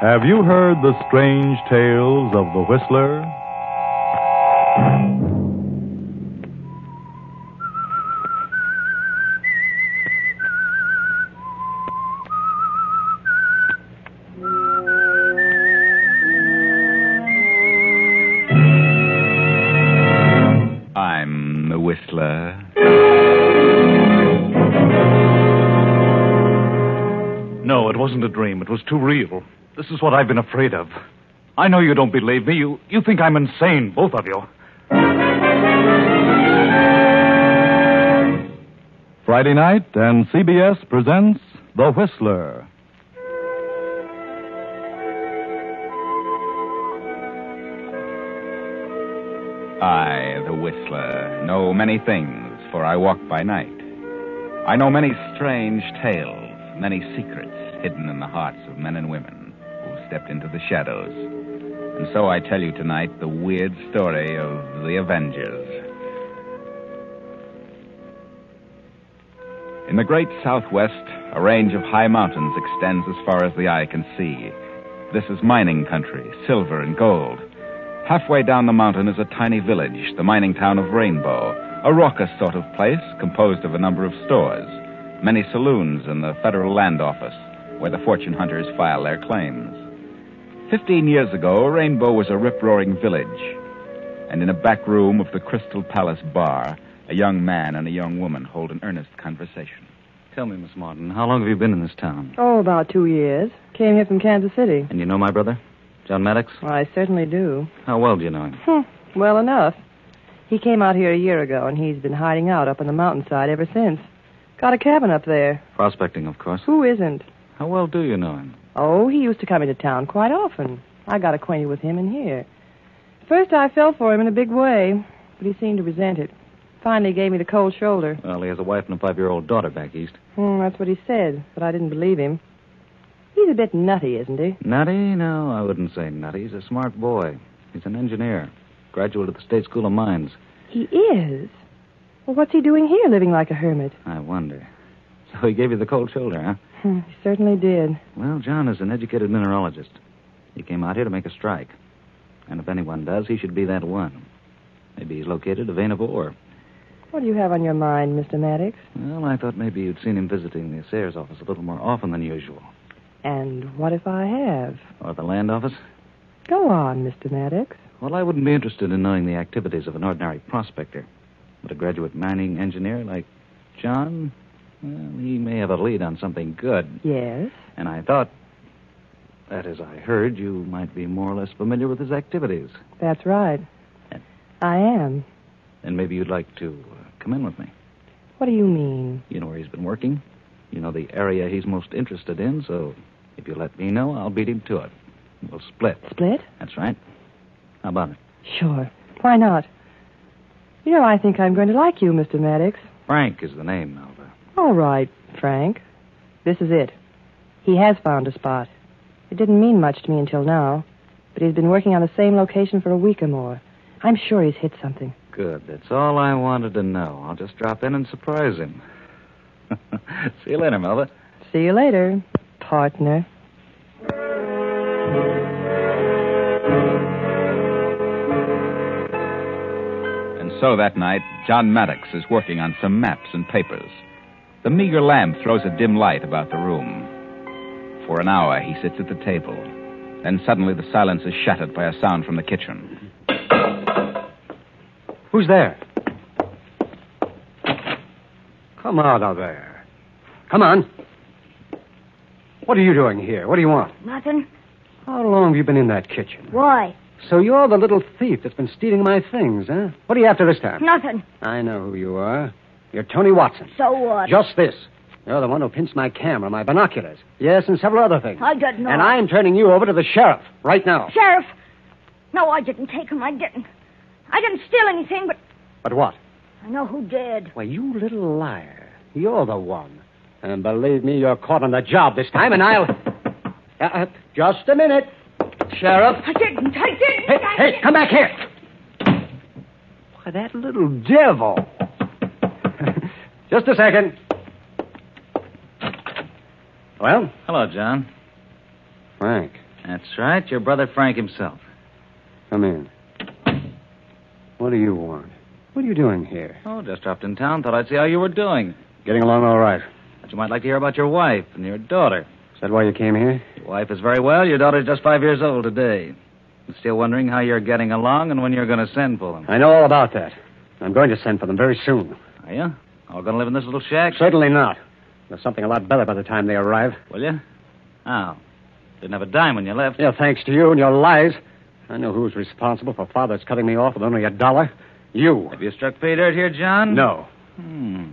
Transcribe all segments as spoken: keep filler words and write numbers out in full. Have you heard the strange tales of the Whistler? I'm the Whistler. No, it wasn't a dream. It was too real. This is what I've been afraid of. I know you don't believe me. You, you think I'm insane, both of you. Friday night, and C B S presents The Whistler. I, the Whistler, know many things, for I walk by night. I know many strange tales, many secrets hidden in the hearts of men and women stepped into the shadows. And so I tell you tonight the weird story of the Avengers. In the great Southwest, a range of high mountains extends as far as the eye can see. This is mining country, silver and gold. Halfway down the mountain is a tiny village, the mining town of Rainbow, a raucous sort of place composed of a number of stores, many saloons, and the Federal Land Office, where the fortune hunters file their claims. Fifteen years ago, Rainbow was a rip-roaring village. And in a back room of the Crystal Palace Bar, a young man and a young woman hold an earnest conversation. Tell me, Miss Martin, how long have you been in this town? Oh, about two years. Came here from Kansas City. And you know my brother, John Maddox? Well, I certainly do. How well do you know him? Hmm, well enough. He came out here a year ago, and he's been hiding out up on the mountainside ever since. Got a cabin up there. Prospecting, of course. Who isn't? How well do you know him? Oh, he used to come into town quite often. I got acquainted with him in here. First, I fell for him in a big way, but he seemed to resent it. Finally gave me the cold shoulder. Well, he has a wife and a five-year-old daughter back east. Mm, that's what he said, but I didn't believe him. He's a bit nutty, isn't he? Nutty? No, I wouldn't say nutty. He's a smart boy. He's an engineer, graduate of the State School of Mines. He is? Well, what's he doing here, living like a hermit? I wonder. So he gave you the cold shoulder, huh? He certainly did. Well, John is an educated mineralogist. He came out here to make a strike. And if anyone does, he should be that one. Maybe he's located a vein of ore. What do you have on your mind, Mister Maddox? Well, I thought maybe you'd seen him visiting the Assayer's office a little more often than usual. And what if I have? Or the land office? Go on, Mister Maddox. Well, I wouldn't be interested in knowing the activities of an ordinary prospector. But a graduate mining engineer like John... well, he may have a lead on something good. Yes? And I thought, that is, I heard you might be more or less familiar with his activities. That's right. And, I am. And maybe you'd like to uh, come in with me. What do you mean? You know where he's been working. You know the area he's most interested in, so if you let me know, I'll beat him to it. We'll split. Split? That's right. How about it? Sure. Why not? You know, I think I'm going to like you, Mister Maddox. Frank is the name, Melba. All right, Frank. This is it. He has found a spot. It didn't mean much to me until now, but he's been working on the same location for a week or more. I'm sure he's hit something. Good. That's all I wanted to know. I'll just drop in and surprise him. See you later, Melba. See you later, partner. And so that night, John Maddox is working on some maps and papers. The meager lamp throws a dim light about the room. For an hour, he sits at the table. Then suddenly the silence is shattered by a sound from the kitchen. Who's there? Come out of there. Come on. What are you doing here? What do you want? Nothing. How long have you been in that kitchen? Why? So you're the little thief that's been stealing my things, huh? What are you after this time? Nothing. I know who you are. You're Tony Watson. So what? Just this. You're the one who pinched my camera, my binoculars. Yes, and several other things. I didn't know. And I'm turning you over to the sheriff right now. Sheriff? No, I didn't take him. I didn't. I didn't steal anything, but... But what? I know who did. Well, you little liar. You're the one. And believe me, you're caught on the job this time, and I'll... Uh, just a minute, Sheriff. I didn't. I didn't. Hey, I hey didn't. Come back here. Why, that little devil... Just a second. Well? Hello, John. Frank. That's right, your brother Frank himself. Come in. What do you want? What are you doing here? Oh, just dropped in town. Thought I'd see how you were doing. Getting along all right. But you might like to hear about your wife and your daughter. Is that why you came here? Your wife is very well. Your daughter's just five years old today. I'm still wondering how you're getting along and when you're going to send for them. I know all about that. I'm going to send for them very soon. Are you? All going to live in this little shack? Certainly not. There's something a lot better by the time they arrive. Will you? How? Oh. Didn't have a dime when you left. Yeah, thanks to you and your lies. I know who's responsible for Father's cutting me off with only a dollar. You. Have you struck pay dirt here, John? No. Hmm.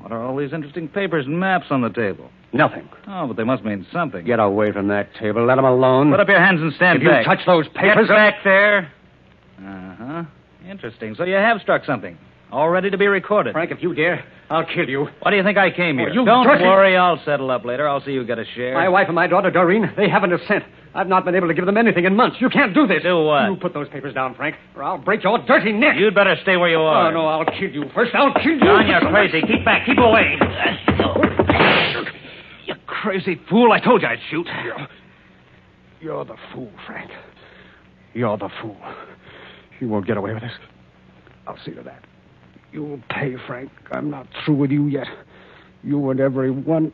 What are all these interesting papers and maps on the table? Nothing. Oh, but they must mean something. Get away from that table. Let them alone. Put up your hands and stand if back. If you touch those papers... Get back I'll... there. Uh-huh. Interesting. So you have struck something. All ready to be recorded. Frank, if you dare, I'll kill you. Why do you think I came here? Oh, you Don't dirty... worry, I'll settle up later. I'll see you get a share. My wife and my daughter, Doreen, they haven't a cent. I've not been able to give them anything in months. You can't do this. Do what? You put those papers down, Frank, or I'll break your dirty neck. You'd better stay where you are. Oh, no, I'll kill you first. I'll kill you. John, you're crazy. Keep back. Keep away. You crazy fool. I told you I'd shoot. You're, you're the fool, Frank. You're the fool. You won't get away with this. I'll see to that. You'll pay, Frank. I'm not through with you yet. You and everyone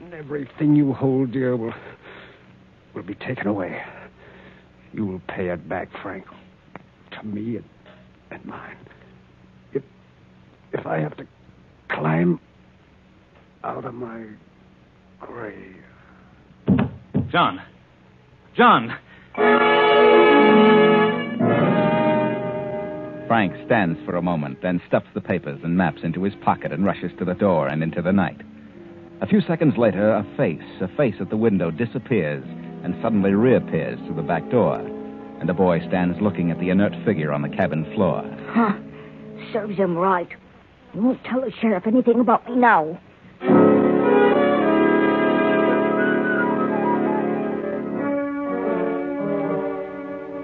and everything you hold dear will, will be taken away. You will pay it back, Frank, to me and, and mine. If, if I have to climb out of my grave. John. John. Frank stands for a moment, then stuffs the papers and maps into his pocket and rushes to the door and into the night. A few seconds later, a face, a face at the window, disappears and suddenly reappears through the back door. And the boy stands looking at the inert figure on the cabin floor. Huh. Serves him right. He won't tell the sheriff anything about me now.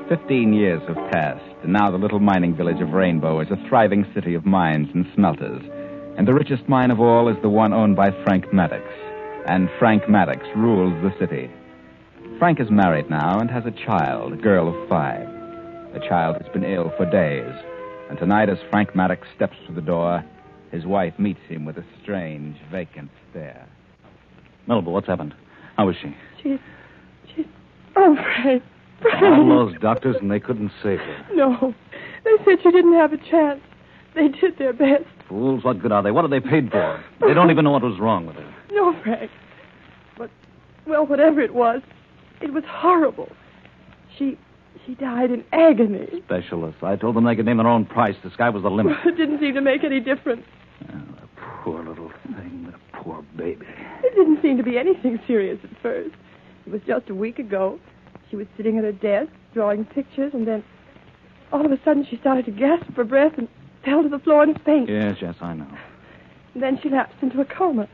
Fifteen years have passed, and now the little mining village of Rainbow is a thriving city of mines and smelters. And the richest mine of all is the one owned by Frank Maddox. And Frank Maddox rules the city. Frank is married now and has a child, a girl of five. The child has been ill for days. And tonight, as Frank Maddox steps through the door, his wife meets him with a strange, vacant stare. Melba, what's happened? How is she? She's... she's... Oh, Frank... all those doctors, and they couldn't save her. No. They said you didn't have a chance. They did their best. Fools, what good are they? What are they paid for? They don't even know what was wrong with her. No, Frank. But, well, whatever it was, it was horrible. She she died in agony. Specialists. I told them they could name their own price. The sky was the limit. It didn't seem to make any difference. Oh, the poor little thing. The poor baby. It didn't seem to be anything serious at first. It was just a week ago. She was sitting at her desk, drawing pictures, and then all of a sudden she started to gasp for breath and fell to the floor in a faint. Yes, yes, I know. And then she lapsed into a coma.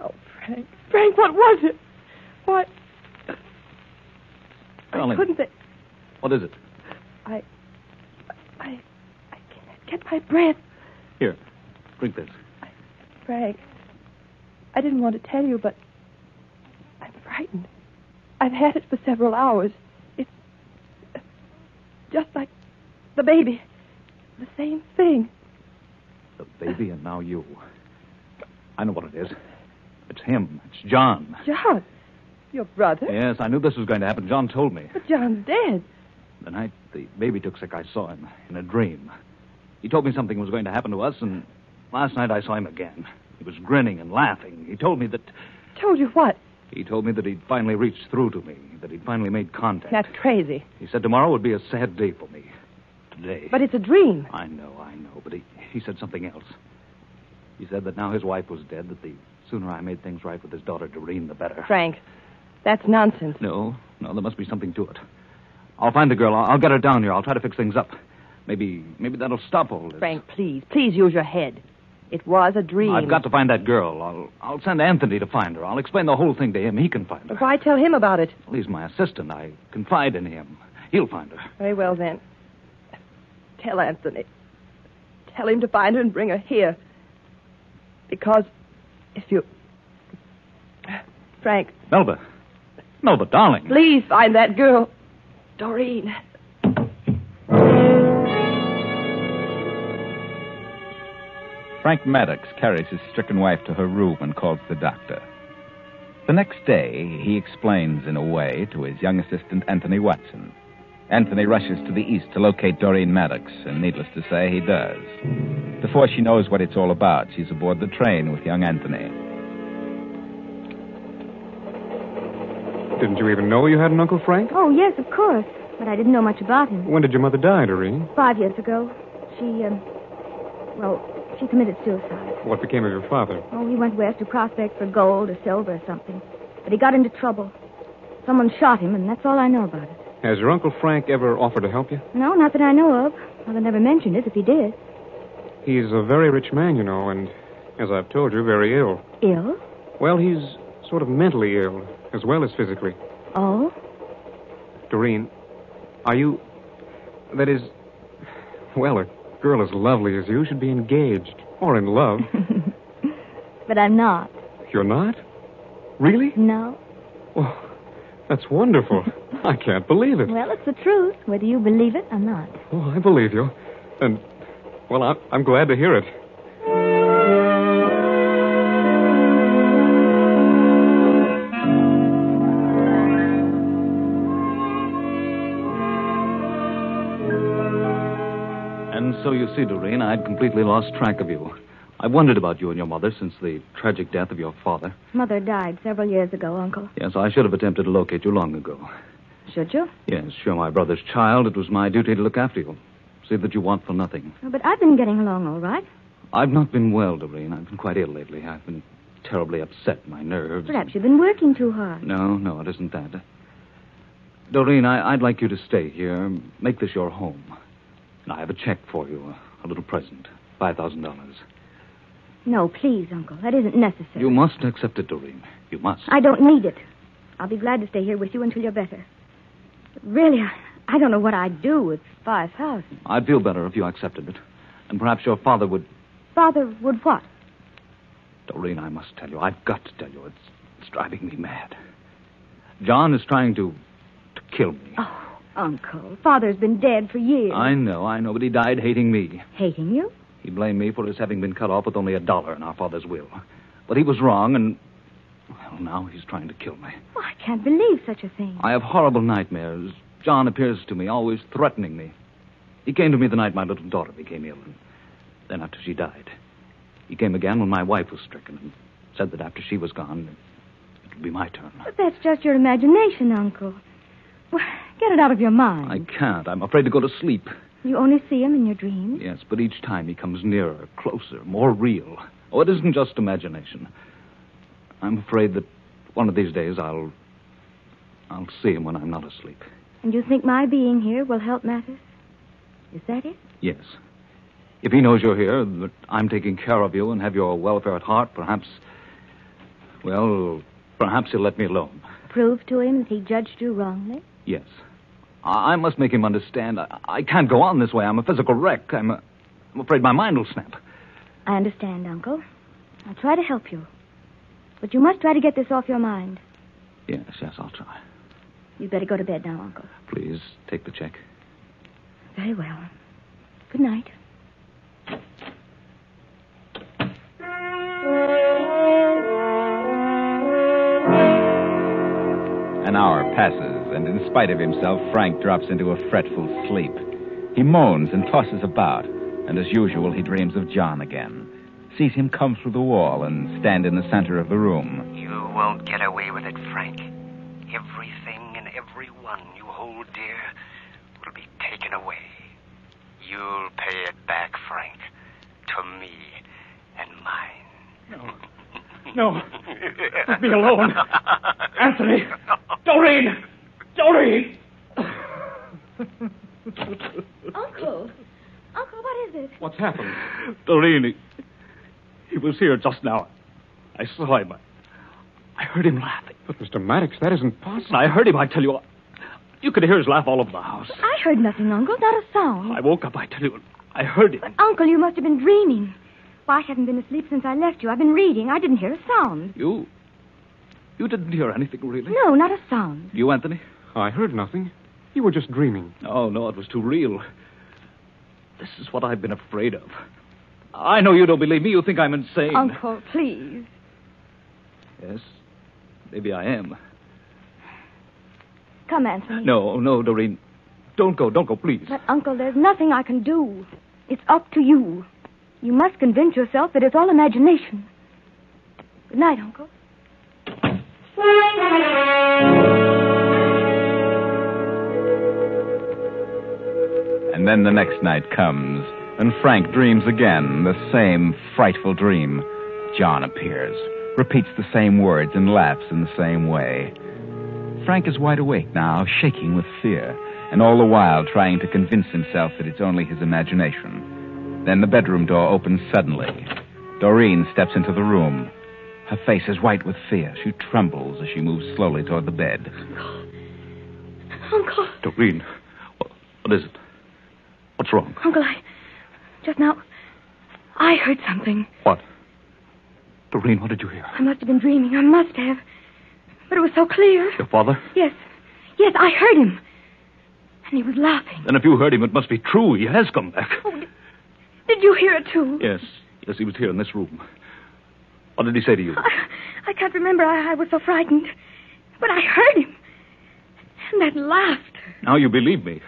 Oh, Frank. Frank, what was it? What? Darling, I couldn't think. What is it? I, I... I can't get my breath. Here, drink this. I, Frank, I didn't want to tell you, but I'm frightened. I've had it for several hours. It's just like the baby. The same thing. The baby and now you. I know what it is. It's him. It's John. John? Your brother? Yes, I knew this was going to happen. John told me. But John's dead. The night the baby took sick, I saw him in a dream. He told me something was going to happen to us, and last night I saw him again. He was grinning and laughing. He told me that... Told you what? He told me that he'd finally reached through to me, that he'd finally made contact. That's crazy. He said tomorrow would be a sad day for me. Today. But it's a dream. I know, I know. But he, he said something else. He said that now his wife was dead, that the sooner I made things right with his daughter, Doreen, the better. Frank, that's nonsense. No, no, there must be something to it. I'll find the girl. I'll, I'll get her down here. I'll try to fix things up. Maybe, maybe that'll stop all this. Frank, please, please use your head. It was a dream. I've got to find that girl. I'll I'll send Anthony to find her. I'll explain the whole thing to him. He can find her. But why tell him about it? Well, he's my assistant. I confide in him. He'll find her. Very well, then. Tell Anthony. Tell him to find her and bring her here. Because if you... Frank. Melba. No, but darling... Please find that girl, Doreen. Frank Maddox carries his stricken wife to her room and calls the doctor. The next day, he explains in a way to his young assistant, Anthony Watson. Anthony rushes to the east to locate Doreen Maddox, and needless to say, he does. Before she knows what it's all about, she's aboard the train with young Anthony. Didn't you even know you had an Uncle Frank? Oh, yes, of course, but I didn't know much about him. When did your mother die, Doreen? Five years ago. She, um, well, she committed suicide. What became of your father? Oh, he went west to prospect for gold or silver or something, but he got into trouble. Someone shot him, and that's all I know about it. Has your Uncle Frank ever offered to help you? No, not that I know of. Mother never mentioned it if he did. He's a very rich man, you know, and, as I've told you, very ill. Ill? Well, he's sort of mentally ill, as well as physically. Oh? Doreen, are you... That is... Well, a girl as lovely as you should be engaged, or in love. But I'm not. You're not? Really? No. Well, that's wonderful. I can't believe it. Well, it's the truth, whether you believe it or not. Oh, I believe you. And, well, I'm, I'm glad to hear it. And so you see, Doreen, I'd completely lost track of you. I wondered about you and your mother since the tragic death of your father. Mother died several years ago, Uncle. Yes, I should have attempted to locate you long ago. Should you? Yes, you're my brother's child. It was my duty to look after you. See that you want for nothing. Oh, but I've been getting along all right. I've not been well, Doreen. I've been quite ill lately. I've been terribly upset, my nerves. Perhaps you've been working too hard. No, no, it isn't that. Doreen, I, I'd like you to stay here. Make this your home. And I have a check for you, a little present, five thousand dollars. No, please, Uncle. That isn't necessary. You must accept it, Doreen. You must. I don't need it. I'll be glad to stay here with you until you're better. Really, I don't know what I'd do with five thousand. I'd feel better if you accepted it. And perhaps your father would... Father would what? Doreen, I must tell you. I've got to tell you. It's, it's driving me mad. John is trying to, to kill me. Oh, Uncle. Father's been dead for years. I know, I know, but he died hating me. Hating you? He blamed me for his having been cut off with only a dollar in our father's will. But he was wrong, and... Well, now he's trying to kill me. Oh, I can't believe such a thing. I have horrible nightmares. John appears to me, always threatening me. He came to me the night my little daughter became ill, and then after she died. He came again when my wife was stricken, and said that after she was gone, it would be my turn. But that's just your imagination, Uncle. Well, get it out of your mind. I can't. I'm afraid to go to sleep. You only see him in your dreams? Yes, but each time he comes nearer, closer, more real. Oh, it isn't just imagination. I'm afraid that one of these days I'll... I'll see him when I'm not asleep. And you think my being here will help matters? Is that it? Yes. If he knows you're here, that I'm taking care of you and have your welfare at heart, perhaps... Well, perhaps he'll let me alone. Prove to him that he judged you wrongly? Yes. I must make him understand. I, I can't go on this way. I'm a physical wreck. I'm, a, I'm afraid my mind will snap. I understand, Uncle. I'll try to help you. But you must try to get this off your mind. Yes, yes, I'll try. You'd better go to bed now, Uncle. Please, take the check. Very well. Good night. An hour passes. And in spite of himself, Frank drops into a fretful sleep. He moans and tosses about, and as usual, he dreams of John again. Sees him come through the wall and stand in the center of the room. You won't get away with it, Frank. Everything and everyone you hold dear will be taken away. You'll pay it back, Frank, to me and mine. No. No. Let me alone. Anthony. Doreen. Doreen! Uncle! Uncle, what is it? What's happened? Doreen, he, he was here just now. I saw him. I heard him laughing. But, Mister Maddox, that isn't possible. I heard him, I tell you. You could hear his laugh all over the house. But I heard nothing, Uncle. Not a sound. I woke up, I tell you. I heard him. But, Uncle, you must have been dreaming. Well, I haven't been asleep since I left you. I've been reading. I didn't hear a sound. You... You didn't hear anything, really? No, not a sound. You, Anthony? I heard nothing. You were just dreaming. Oh, no, it was too real. This is what I've been afraid of. I know you don't believe me. You think I'm insane. Uncle, please. Yes, maybe I am. Come, Anthony. No, no, Doreen. Don't go, don't go, please. But, Uncle, there's nothing I can do. It's up to you. You must convince yourself that it's all imagination. Good night, Uncle. And then the next night comes, and Frank dreams again, the same frightful dream. John appears, repeats the same words, and laughs in the same way. Frank is wide awake now, shaking with fear, and all the while trying to convince himself that it's only his imagination. Then the bedroom door opens suddenly. Doreen steps into the room. Her face is white with fear. She trembles as she moves slowly toward the bed. Uncle. Uncle. Doreen, what, what is it? What's wrong? Uncle, I... Just now, I heard something. What? Doreen, what did you hear? I must have been dreaming. I must have. But it was so clear. Your father? Yes. Yes, I heard him. And he was laughing. Then if you heard him, it must be true. He has come back. Oh, did, did you hear it, too? Yes. Yes, he was here in this room. What did he say to you? I, I can't remember. I, I was so frightened. But I heard him. And that laughter. Now you believe me.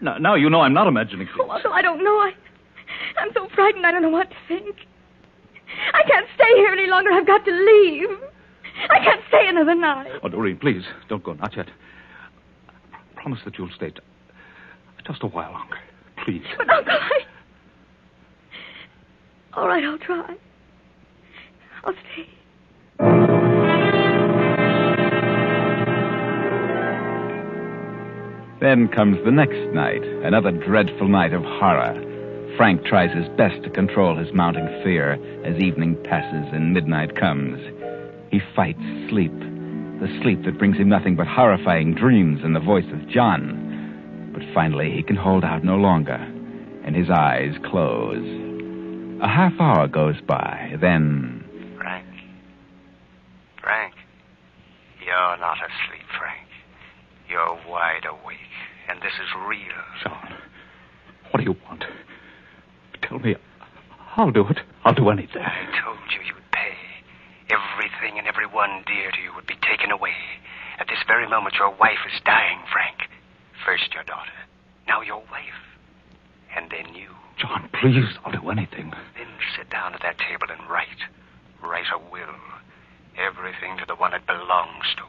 Now, now you know I'm not imagining things. Oh, so I don't know. I, I'm so frightened I don't know what to think. I can't stay here any longer. I've got to leave. I can't stay another night. Oh, Doreen, please, don't go. Not yet. I promise that you'll stay t- just a while longer. Please. But, Uncle, I... All right, I'll try. I'll stay. Then comes the next night, another dreadful night of horror. Frank tries his best to control his mounting fear as evening passes and midnight comes. He fights sleep, the sleep that brings him nothing but horrifying dreams and the voice of John. But finally, he can hold out no longer, and his eyes close. A half hour goes by, then... Frank, you're not asleep, Frank. You're wide awake, and this is real. John, what do you want? Tell me, I'll do it. I'll do anything. I told you you'd pay. Everything and everyone dear to you would be taken away. At this very moment, your wife is dying, Frank. First your daughter, now your wife, and then you. John, please, I'll do anything. Then sit down at that table and write. Write a will. Everything to the one it belongs to.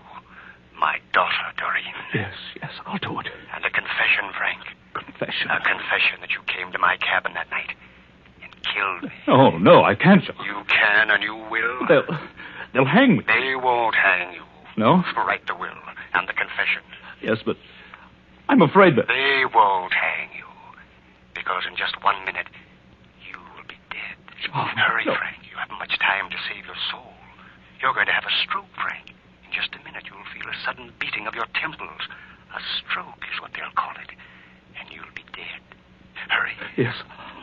My daughter, Doreen. Yes, yes, I'll do it. And a confession, Frank. Confession? A confession that you came to my cabin that night and killed me. Oh, no, I can't. You can and you will. They'll, they'll hang me. They won't hang you. No? Write the will and the confession. Yes, but I'm afraid that... They won't hang you. Because in just one minute, you will be dead. Oh, hurry, no. Frank. You haven't much time to save your soul. You're going to have a stroke, Frank. In just a minute, you'll feel a sudden beating of your temples. A stroke is what they'll call it. And you'll be dead. Hurry. Yes,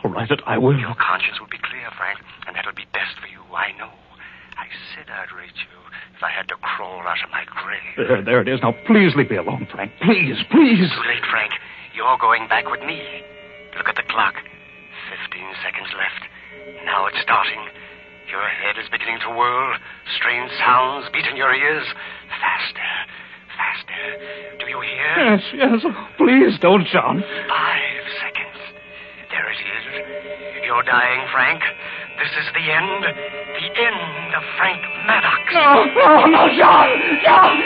all right, I will. Your conscience will be clear, Frank, and that'll be best for you, I know. I said I'd reach you if I had to crawl out of my grave. There, there it is. Now, please leave me alone, Frank. Please, please. Too late, Frank. You're going back with me. Look at the clock. Fifteen seconds left. Now it's starting. Your head is beginning to whirl. Strange sounds beat in your ears. Faster, faster. Do you hear? Yes, yes. Please don't, John. Five seconds. There it is. You're dying, Frank. This is the end. The end of Frank Maddox. No, no, no, John. John.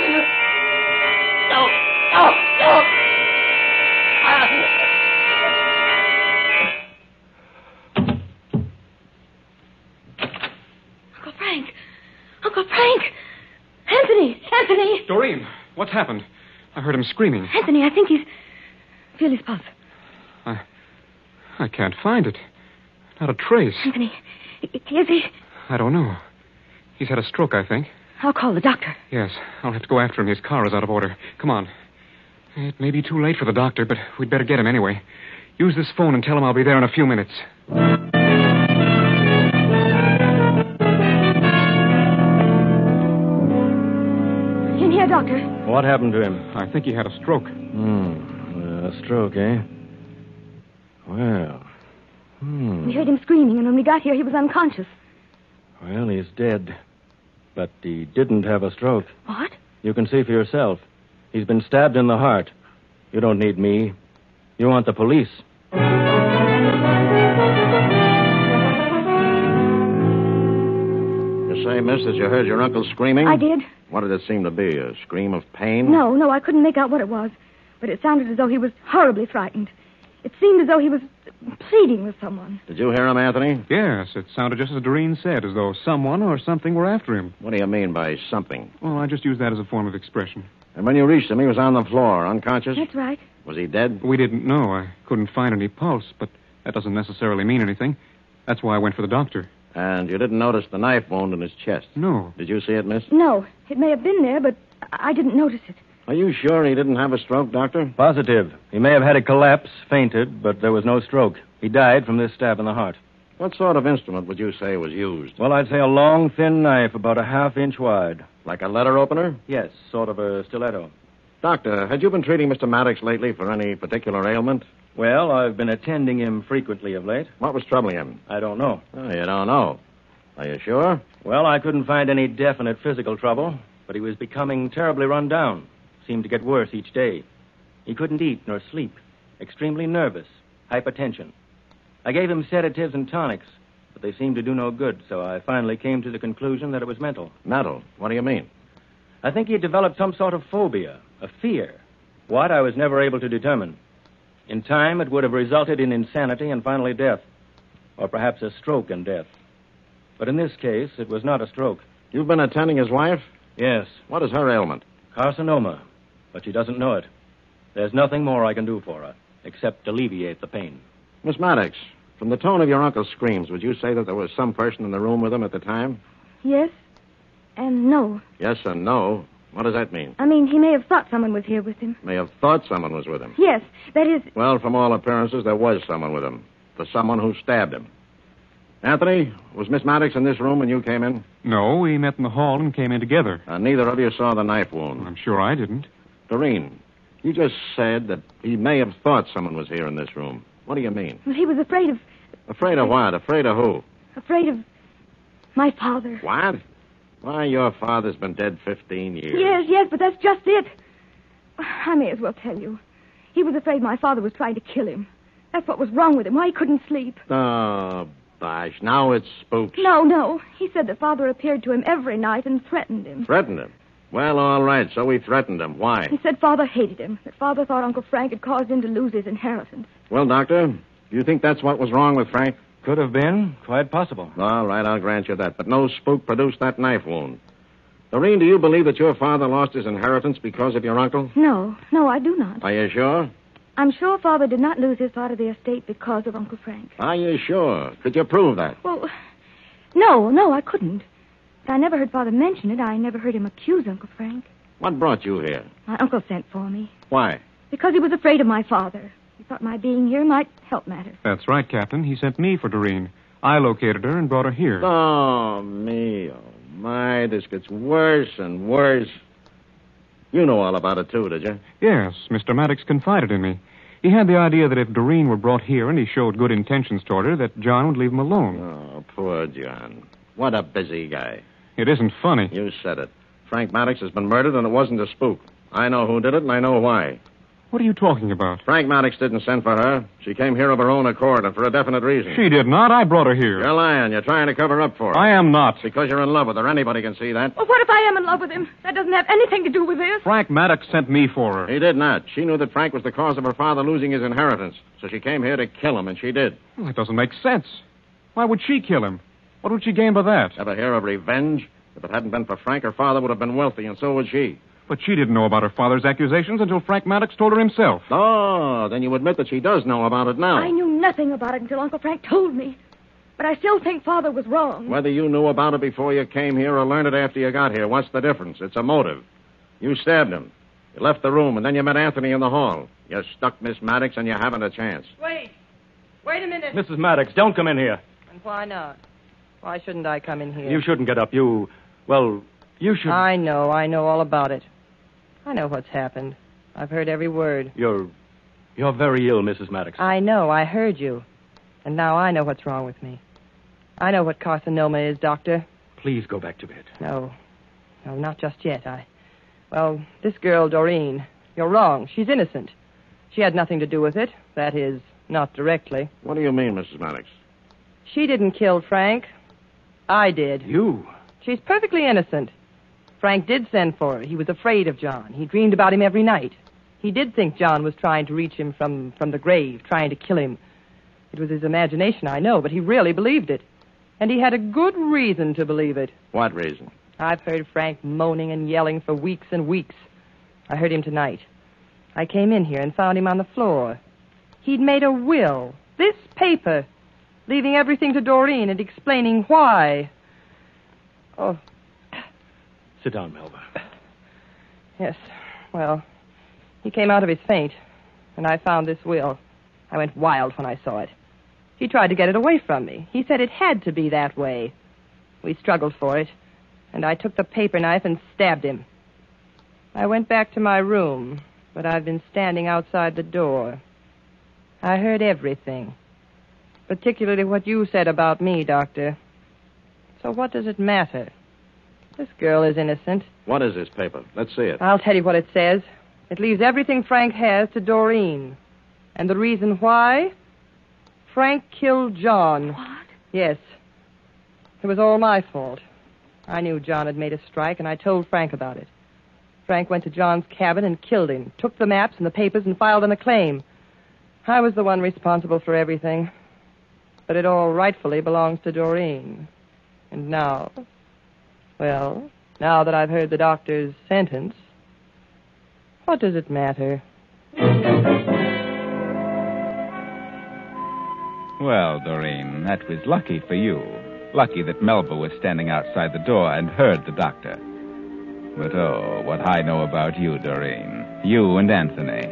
No, no, no. Uh... Frank! Uncle Frank! Anthony! Anthony! Doreen, what's happened? I heard him screaming. Anthony, I think he's... Feel his pulse. I... I can't find it. Not a trace. Anthony, is he... I don't know. He's had a stroke, I think. I'll call the doctor. Yes, I'll have to go after him. His car is out of order. Come on. It may be too late for the doctor, but we'd better get him anyway. Use this phone and tell him I'll be there in a few minutes. there, Doctor. What happened to him? I think he had a stroke. Hmm. A stroke, eh? Well. Hmm. We heard him screaming, and when we got here, he was unconscious. Well, he's dead. But he didn't have a stroke. What? You can see for yourself. He's been stabbed in the heart. You don't need me. You want the police. You say, miss, that you heard your uncle screaming? I did. What did it seem to be? A scream of pain? No, no, I couldn't make out what it was. But it sounded as though he was horribly frightened. It seemed as though he was pleading with someone. Did you hear him, Anthony? Yes, it sounded just as Doreen said, as though someone or something were after him. What do you mean by something? Well, I just used that as a form of expression. And when you reached him, he was on the floor, unconscious? That's right. Was he dead? We didn't know. I couldn't find any pulse, but that doesn't necessarily mean anything. That's why I went for the doctor. And you didn't notice the knife wound in his chest? No. Did you see it, miss? No. It may have been there, but I didn't notice it. Are you sure he didn't have a stroke, Doctor? Positive. He may have had a collapse, fainted, but there was no stroke. He died from this stab in the heart. What sort of instrument would you say was used? Well, I'd say a long, thin knife about a half-inch wide. Like a letter opener? Yes, sort of a stiletto. Doctor, had you been treating Mister Maddox lately for any particular ailment? Well, I've been attending him frequently of late. What was troubling him? I don't know. Oh, you don't know? Are you sure? Well, I couldn't find any definite physical trouble, but he was becoming terribly run down. Seemed to get worse each day. He couldn't eat nor sleep. Extremely nervous. Hypertension. I gave him sedatives and tonics, but they seemed to do no good, so I finally came to the conclusion that it was mental. Mental? What do you mean? I think he had developed some sort of phobia, a fear. What, I was never able to determine. In time, it would have resulted in insanity and finally death, or perhaps a stroke and death. But in this case, it was not a stroke. You've been attending his wife? Yes. What is her ailment? Carcinoma, but she doesn't know it. There's nothing more I can do for her, except alleviate the pain. Miss Maddox, from the tone of your uncle's screams, would you say that there was some person in the room with him at the time? Yes and no. Yes and no? What does that mean? I mean, he may have thought someone was here with him. May have thought someone was with him? Yes, that is... Well, from all appearances, there was someone with him. The someone who stabbed him. Anthony, was Miss Maddox in this room when you came in? No, we met in the hall and came in together. And neither of you saw the knife wound? I'm sure I didn't. Doreen, you just said that he may have thought someone was here in this room. What do you mean? Well, he was afraid of... Afraid of what? Afraid of who? Afraid of my father. What? Why, your father's been dead fifteen years. Yes, yes, but that's just it. I may as well tell you. He was afraid my father was trying to kill him. That's what was wrong with him, why he couldn't sleep. Oh, gosh, now it's spooks. No, no. He said that father appeared to him every night and threatened him. Threatened him? Well, all right, so he threatened him. Why? He said father hated him, that father thought Uncle Frank had caused him to lose his inheritance. Well, Doctor, do you think that's what was wrong with Frank? Could have been. Quite possible. All right, I'll grant you that, but no spook produced that knife wound. Doreen, do you believe that your father lost his inheritance because of your uncle? No, no, I do not. Are you sure? I'm sure father did not lose his part of the estate because of Uncle Frank. Are you sure? Could you prove that? Well, no, no, I couldn't. I never heard father mention it. I never heard him accuse Uncle Frank. What brought you here? My uncle sent for me. Why? Because he was afraid of my father. He thought my being here might help matters. That's right, Captain. He sent me for Doreen. I located her and brought her here. Oh, me, oh, my. This gets worse and worse. You know all about it, too, did you? Yes. Mister Maddox confided in me. He had the idea that if Doreen were brought here and he showed good intentions toward her, that John would leave him alone. Oh, poor John. What a busy guy. It isn't funny. You said it. Frank Maddox has been murdered, and it wasn't a spook. I know who did it, and I know why. What are you talking about? Frank Maddox didn't send for her. She came here of her own accord, and for a definite reason. She did not. I brought her here. You're lying. You're trying to cover up for her. I am not. Because you're in love with her. Anybody can see that. Well, what if I am in love with him? That doesn't have anything to do with this. Frank Maddox sent me for her. He did not. She knew that Frank was the cause of her father losing his inheritance, so she came here to kill him, and she did. Well, that doesn't make sense. Why would she kill him? What would she gain by that? Ever hear of revenge? If it hadn't been for Frank, her father would have been wealthy, and so would she. But she didn't know about her father's accusations until Frank Maddox told her himself. Oh, then you admit that she does know about it now. I knew nothing about it until Uncle Frank told me. But I still think father was wrong. Whether you knew about it before you came here or learned it after you got here, what's the difference? It's a motive. You stabbed him. You left the room, and then you met Anthony in the hall. You stuck Miss Maddox, and you haven't a chance. Wait. Wait a minute. Missus Maddox, don't come in here. And why not? Why shouldn't I come in here? You shouldn't get up. You, well, you should... I know. I know all about it. I know what's happened. I've heard every word. You're... You're very ill, Missus Maddox. I know. I heard you. And now I know what's wrong with me. I know what carcinoma is, Doctor. Please go back to bed. No. No, not just yet. I... Well, this girl, Doreen, you're wrong. She's innocent. She had nothing to do with it. That is, not directly. What do you mean, Missus Maddox? She didn't kill Frank. I did. You? She's perfectly innocent. Frank did send for her. He was afraid of John. He dreamed about him every night. He did think John was trying to reach him from, from the grave, trying to kill him. It was his imagination, I know, but he really believed it. And he had a good reason to believe it. What reason? I've heard Frank moaning and yelling for weeks and weeks. I heard him tonight. I came in here and found him on the floor. He'd made a will, this paper, leaving everything to Doreen and explaining why. Oh. Sit down, Melba. Yes, well, he came out of his faint, and I found this will. I went wild when I saw it. He tried to get it away from me. He said it had to be that way. We struggled for it, and I took the paper knife and stabbed him. I went back to my room, but I've been standing outside the door. I heard everything, particularly what you said about me, Doctor. So what does it matter? This girl is innocent. What is this paper? Let's see it. I'll tell you what it says. It leaves everything Frank has to Doreen. And the reason why? Frank killed John. What? Yes. It was all my fault. I knew John had made a strike, and I told Frank about it. Frank went to John's cabin and killed him, took the maps and the papers and filed an acclaim. I was the one responsible for everything. But it all rightfully belongs to Doreen. And now... Well, now that I've heard the doctor's sentence, what does it matter? Well, Doreen, that was lucky for you. Lucky that Melba was standing outside the door and heard the doctor. But oh, what I know about you, Doreen. You and Anthony.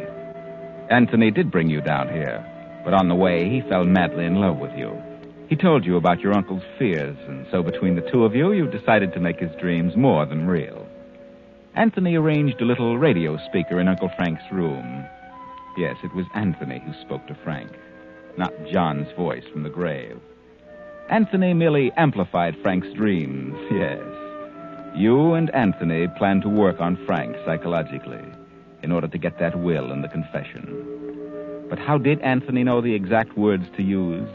Anthony did bring you down here, but on the way he fell madly in love with you. He told you about your uncle's fears, and so between the two of you, you decided to make his dreams more than real. Anthony arranged a little radio speaker in Uncle Frank's room. Yes, it was Anthony who spoke to Frank, not John's voice from the grave. Anthony merely amplified Frank's dreams, yes. You and Anthony planned to work on Frank psychologically in order to get that will and the confession. But how did Anthony know the exact words to use?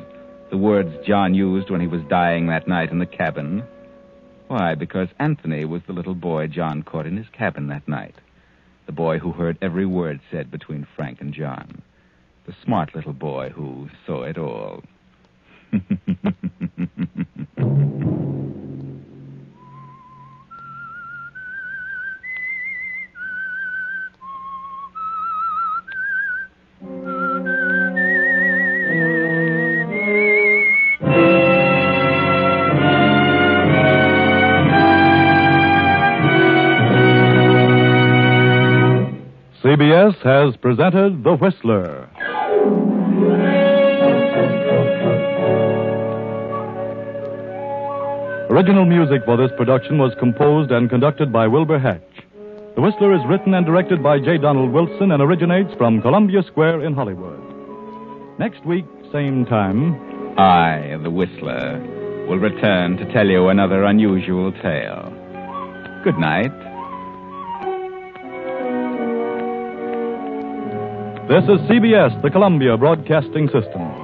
The words John used when he was dying that night in the cabin. Why, because Anthony was the little boy John caught in his cabin that night. The boy who heard every word said between Frank and John. The smart little boy who saw it all. C B S has presented The Whistler. Original music for this production was composed and conducted by Wilbur Hatch. The Whistler is written and directed by J. Donald Wilson and originates from Columbia Square in Hollywood. Next week, same time, I, The Whistler, will return to tell you another unusual tale. Good night. This is C B S, the Columbia Broadcasting System.